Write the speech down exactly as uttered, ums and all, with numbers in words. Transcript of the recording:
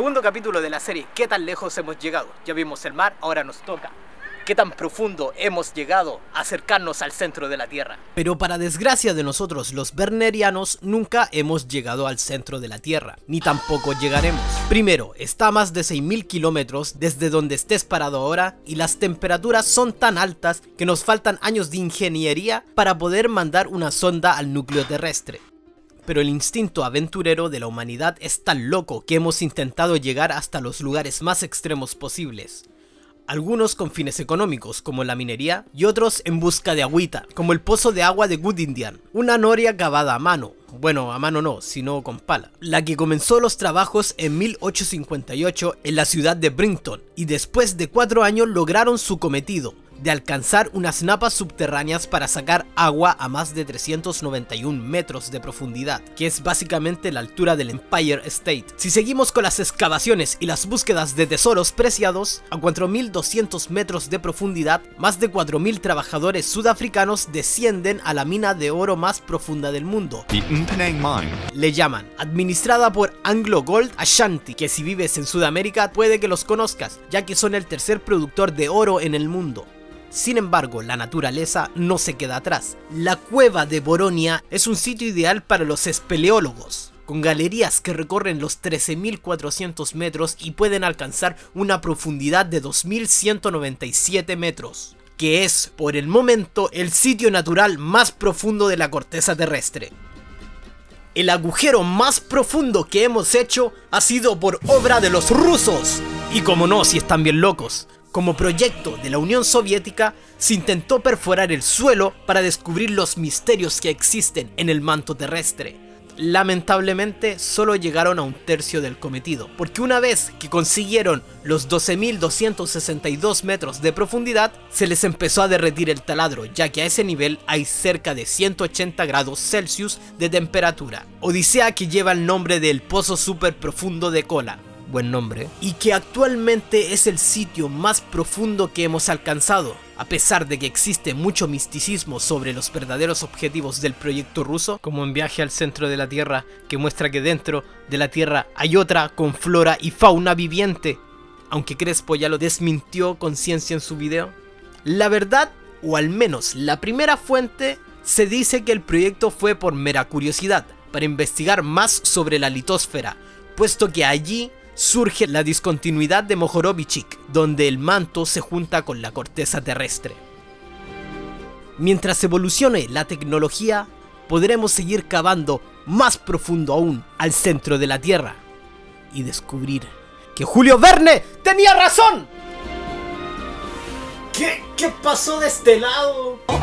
Segundo capítulo de la serie, ¿qué tan lejos hemos llegado? Ya vimos el mar, ahora nos toca ¿qué tan profundo hemos llegado a acercarnos al centro de la Tierra? Pero para desgracia de nosotros los wernerianos, nunca hemos llegado al centro de la Tierra, ni tampoco llegaremos. Primero, está a más de seis mil kilómetros desde donde estés parado ahora y las temperaturas son tan altas que nos faltan años de ingeniería para poder mandar una sonda al núcleo terrestre. Pero el instinto aventurero de la humanidad es tan loco que hemos intentado llegar hasta los lugares más extremos posibles. Algunos con fines económicos, como la minería, y otros en busca de agüita, como el pozo de agua de Good Indian, una noria cavada a mano. Bueno, a mano no, sino con pala, la que comenzó los trabajos en mil ochocientos cincuenta y ocho en la ciudad de Brington, y después de cuatro años lograron su cometido, de alcanzar unas napas subterráneas para sacar agua a más de trescientos noventa y uno metros de profundidad, que es básicamente la altura del Empire State. Si seguimos con las excavaciones y las búsquedas de tesoros preciados, a cuatro mil doscientos metros de profundidad, más de cuatro mil trabajadores sudafricanos descienden a la mina de oro más profunda del mundo. Le llaman, administrada por Anglo Gold Ashanti, que si vives en Sudamérica puede que los conozcas, ya que son el tercer productor de oro en el mundo. Sin embargo, la naturaleza no se queda atrás. La cueva de Boronia es un sitio ideal para los espeleólogos, con galerías que recorren los trece mil cuatrocientos metros y pueden alcanzar una profundidad de dos mil ciento noventa y siete metros, que es, por el momento, el sitio natural más profundo de la corteza terrestre. El agujero más profundo que hemos hecho ha sido por obra de los rusos, y como no, si están bien locos. Como proyecto de la Unión Soviética, se intentó perforar el suelo para descubrir los misterios que existen en el manto terrestre. Lamentablemente, solo llegaron a un tercio del cometido, porque una vez que consiguieron los doce mil doscientos sesenta y dos metros de profundidad, se les empezó a derretir el taladro, ya que a ese nivel hay cerca de ciento ochenta grados Celsius de temperatura. Odisea que lleva el nombre del Pozo Super Profundo de Kola. Buen nombre, y que actualmente es el sitio más profundo que hemos alcanzado. A pesar de que existe mucho misticismo sobre los verdaderos objetivos del proyecto ruso, como en Viaje al Centro de la Tierra, que muestra que dentro de la Tierra hay otra con flora y fauna viviente, aunque Crespo ya lo desmintió con ciencia en su video. La verdad, o al menos la primera fuente, se dice que el proyecto fue por mera curiosidad, para investigar más sobre la litosfera, puesto que allí surge la discontinuidad de Mohorovicic, donde el manto se junta con la corteza terrestre. Mientras evolucione la tecnología, podremos seguir cavando más profundo aún al centro de la Tierra y descubrir que Julio Verne tenía razón. ¿Qué, qué pasó de este lado?